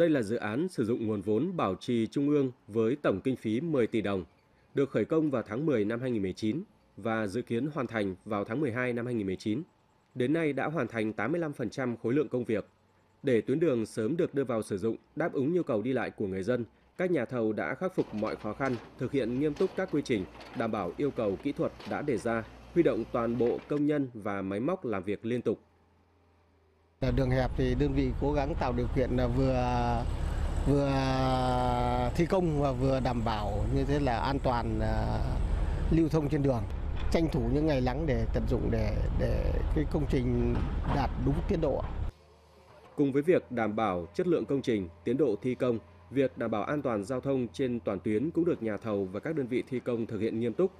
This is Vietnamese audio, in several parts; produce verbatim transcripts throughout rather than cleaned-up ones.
Đây là dự án sử dụng nguồn vốn bảo trì trung ương với tổng kinh phí mười tỷ đồng, được khởi công vào tháng mười năm hai nghìn không trăm mười chín và dự kiến hoàn thành vào tháng mười hai năm hai nghìn không trăm mười chín. Đến nay đã hoàn thành tám mươi lăm phần trăm khối lượng công việc. Để tuyến đường sớm được đưa vào sử dụng, đáp ứng nhu cầu đi lại của người dân, các nhà thầu đã khắc phục mọi khó khăn, thực hiện nghiêm túc các quy trình, đảm bảo yêu cầu kỹ thuật đã đề ra, huy động toàn bộ công nhân và máy móc làm việc liên tục. Đường hẹp thì đơn vị cố gắng tạo điều kiện là vừa vừa thi công và vừa đảm bảo như thế là an toàn lưu thông trên đường. Tranh thủ những ngày nắng để tận dụng để để cái công trình đạt đúng tiến độ. Cùng với việc đảm bảo chất lượng công trình, tiến độ thi công, việc đảm bảo an toàn giao thông trên toàn tuyến cũng được nhà thầu và các đơn vị thi công thực hiện nghiêm túc.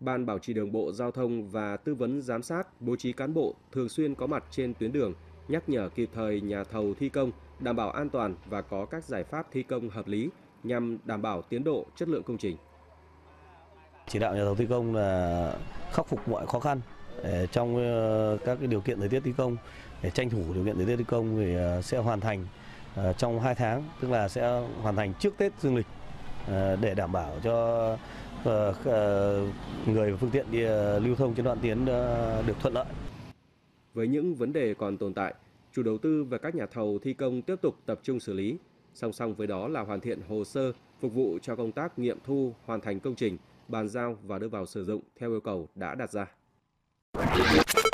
Ban bảo trì đường bộ giao thông và tư vấn giám sát bố trí cán bộ thường xuyên có mặt trên tuyến đường, nhắc nhở kịp thời nhà thầu thi công, đảm bảo an toàn và có các giải pháp thi công hợp lý nhằm đảm bảo tiến độ, chất lượng công trình. Chỉ đạo nhà thầu thi công là khắc phục mọi khó khăn trong các điều kiện thời tiết thi công, để tranh thủ điều kiện thời tiết thi công thì sẽ hoàn thành trong hai tháng, tức là sẽ hoàn thành trước Tết dương lịch để đảm bảo cho người và phương tiện đi lưu thông trên đoạn tuyến được thuận lợi. Với những vấn đề còn tồn tại, chủ đầu tư và các nhà thầu thi công tiếp tục tập trung xử lý, song song với đó là hoàn thiện hồ sơ phục vụ cho công tác nghiệm thu, hoàn thành công trình, bàn giao và đưa vào sử dụng theo yêu cầu đã đặt ra.